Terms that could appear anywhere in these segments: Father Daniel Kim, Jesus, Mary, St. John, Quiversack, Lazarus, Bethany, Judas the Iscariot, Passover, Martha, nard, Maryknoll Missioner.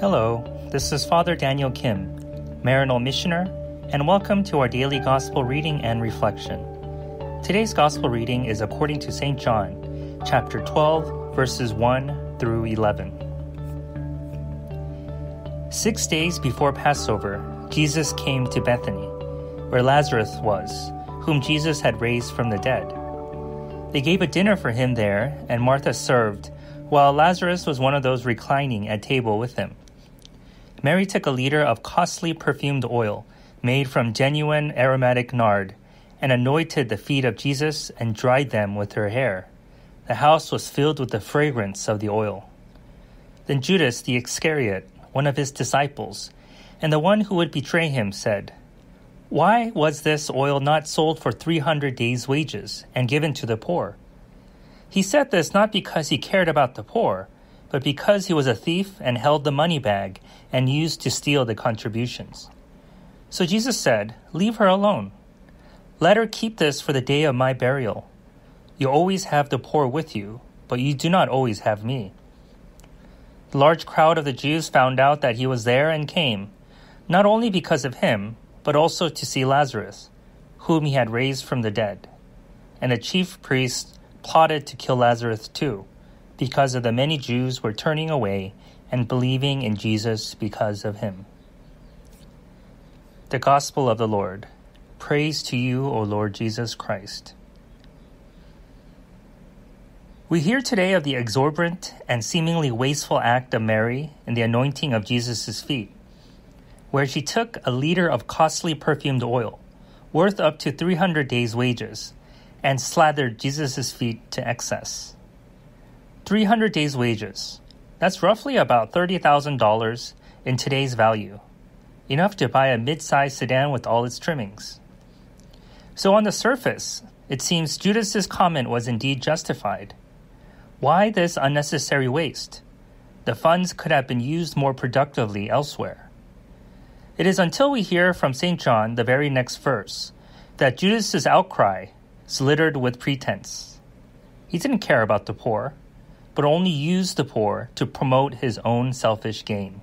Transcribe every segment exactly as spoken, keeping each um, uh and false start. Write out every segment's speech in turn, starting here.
Hello, this is Father Daniel Kim, Maryknoll Missioner, and welcome to our daily Gospel reading and reflection. Today's Gospel reading is according to Saint John, chapter twelve, verses one through eleven. Six days before Passover, Jesus came to Bethany, where Lazarus was, whom Jesus had raised from the dead. They gave a dinner for him there, and Martha served, while Lazarus was one of those reclining at table with him. Mary took a liter of costly perfumed oil made from genuine aromatic nard and anointed the feet of Jesus and dried them with her hair. The house was filled with the fragrance of the oil. Then Judas the Iscariot, one of his disciples, and the one who would betray him, said, "Why was this oil not sold for three hundred days' wages and given to the poor?" He said this not because he cared about the poor, but because he was a thief and held the money bag and used to steal the contributions. So Jesus said, "Leave her alone. Let her keep this for the day of my burial. You always have the poor with you, but you do not always have me." The large crowd of the Jews found out that he was there and came, not only because of him, but also to see Lazarus, whom he had raised from the dead. And the chief priests plotted to kill Lazarus too, because of the many Jews were turning away and believing in Jesus because of him. The Gospel of the Lord. Praise to you, O Lord Jesus Christ. We hear today of the exorbitant and seemingly wasteful act of Mary in the anointing of Jesus' feet, where she took a liter of costly perfumed oil, worth up to three hundred days' wages, and slathered Jesus' feet to excess. three hundred days' wages. That's roughly about thirty thousand dollars in today's value, enough to buy a mid-sized sedan with all its trimmings. So on the surface, it seems Judas' comment was indeed justified. Why this unnecessary waste? The funds could have been used more productively elsewhere. It is until we hear from Saint John, the very next verse, that Judas' outcry is littered with pretense. He didn't care about the poor, but only used the poor to promote his own selfish gain.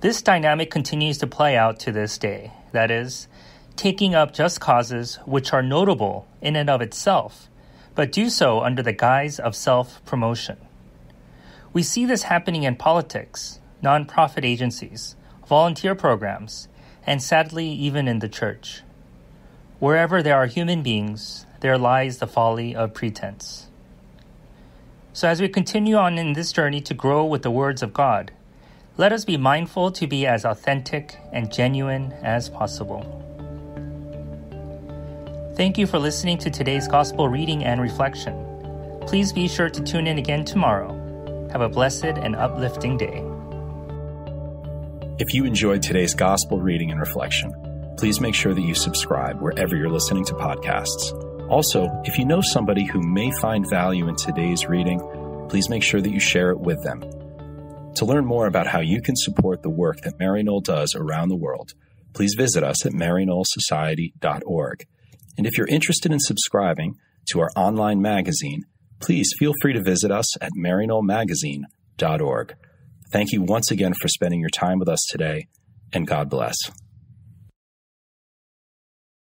This dynamic continues to play out to this day, that is, taking up just causes which are notable in and of itself, but do so under the guise of self-promotion. We see this happening in politics, nonprofit agencies, volunteer programs, and sadly, even in the church. Wherever there are human beings, there lies the folly of pretense. So as we continue on in this journey to grow with the words of God, let us be mindful to be as authentic and genuine as possible. Thank you for listening to today's Gospel reading and reflection. Please be sure to tune in again tomorrow. Have a blessed and uplifting day. If you enjoyed today's Gospel reading and reflection, please make sure that you subscribe wherever you're listening to podcasts. Also, if you know somebody who may find value in today's reading, please make sure that you share it with them. To learn more about how you can support the work that Mary Knoll does around the world, please visit us at Mary Knoll Society dot org. And if you're interested in subscribing to our online magazine, please feel free to visit us at Mary Knoll Magazine dot org. Thank you once again for spending your time with us today, and God bless.